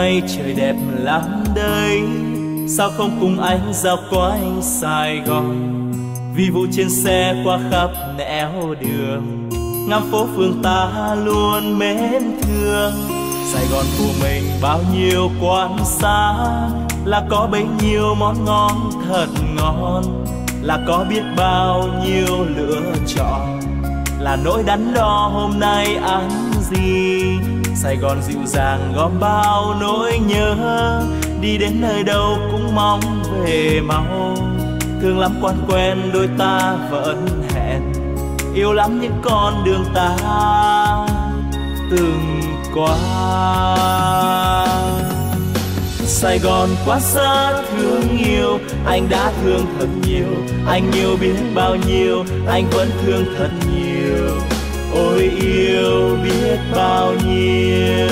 nay trời đẹp lắm đây. Sao không cùng anh dạo quanh Sài Gòn, vì vụ trên xe qua khắp nẻo đường, ngắm phố phường ta luôn mến thương. Sài Gòn của mình bao nhiêu quán xá, là có bấy nhiêu món ngon thật ngon, là có biết bao nhiêu lựa chọn, là nỗi đắn đo hôm nay ăn gì. Sài Gòn dịu dàng gom bao nỗi nhớ, đi đến nơi đâu cũng mong về mau. Thương lắm quán quen đôi ta vẫn hẹn, yêu lắm những con đường ta từng qua. Sài Gòn quá xa thương yêu, anh đã thương thật nhiều, anh yêu biết bao nhiêu, anh vẫn thương thật nhiều. Ôi yêu biết bao nhiêu.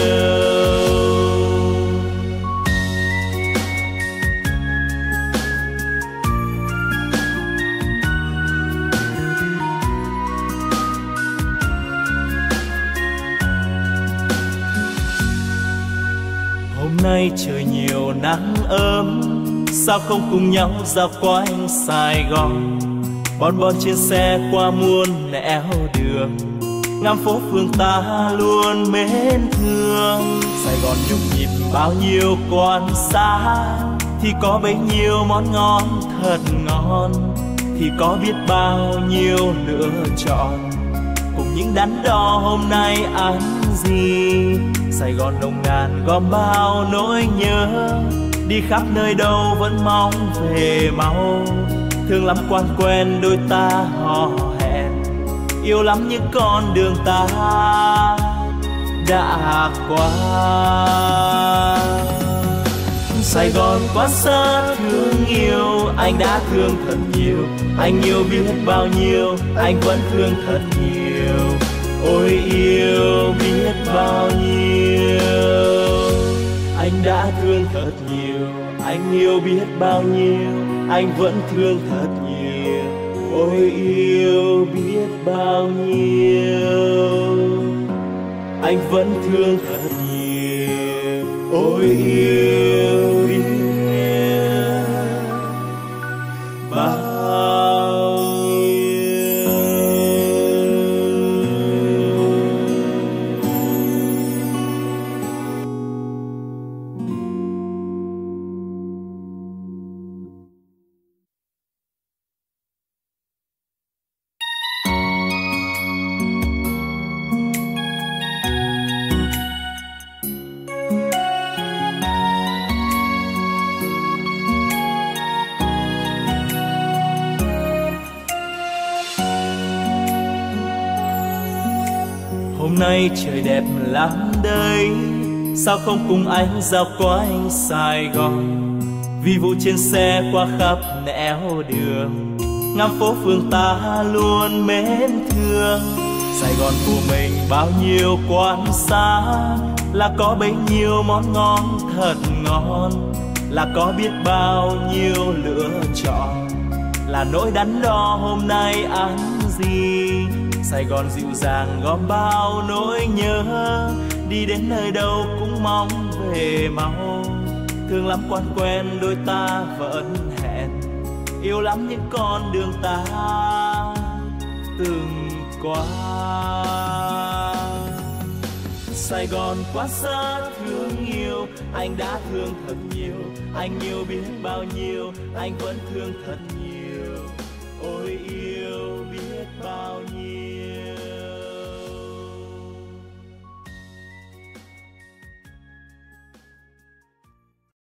Hôm nay trời nhiều nắng ấm, sao không cùng nhau dạo quanh Sài Gòn, bon trên xe qua muôn nẻo đường, ngắm phố phường ta luôn mến thương. Sài Gòn nhúc nhịp bao nhiêu quán xá, thì có bấy nhiêu món ngon thật ngon, thì có biết bao nhiêu lựa chọn, cùng những đắn đo hôm nay ăn gì. Sài Gòn nồng nàn gom bao nỗi nhớ, đi khắp nơi đâu vẫn mong về mau. Thương lắm quán quen đôi ta hò hẹn, yêu lắm những con đường ta đã qua. Sài Gòn quá xa thương yêu, anh đã thương thật nhiều, anh yêu biết bao nhiêu, anh vẫn thương thật nhiều. Ôi yêu biết bao nhiêu, anh đã thương thật nhiều, anh yêu biết bao nhiêu, anh vẫn thương thật nhiều. Ôi yêu biết bao nhiêu, anh vẫn thương thật nhiều. Ôi yêu biết bao. Hôm nay trời đẹp lắm đây, sao không cùng anh dạo quanh Sài Gòn, vì vụ trên xe qua khắp nẻo đường, ngắm phố phường ta luôn mến thương. Sài Gòn của mình bao nhiêu quán xá, là có bấy nhiêu món ngon thật ngon, là có biết bao nhiêu lựa chọn, là nỗi đắn đo hôm nay ăn gì. Sài Gòn dịu dàng gom bao nỗi nhớ, đi đến nơi đâu cũng mong về mau. Thương lắm quán quen đôi ta vẫn hẹn, yêu lắm những con đường ta từng qua. Sài Gòn quá xa thương yêu, anh đã thương thật nhiều, anh yêu biết bao nhiêu, anh vẫn thương thật nhiều. Ôi yêu biết bao nhiêu.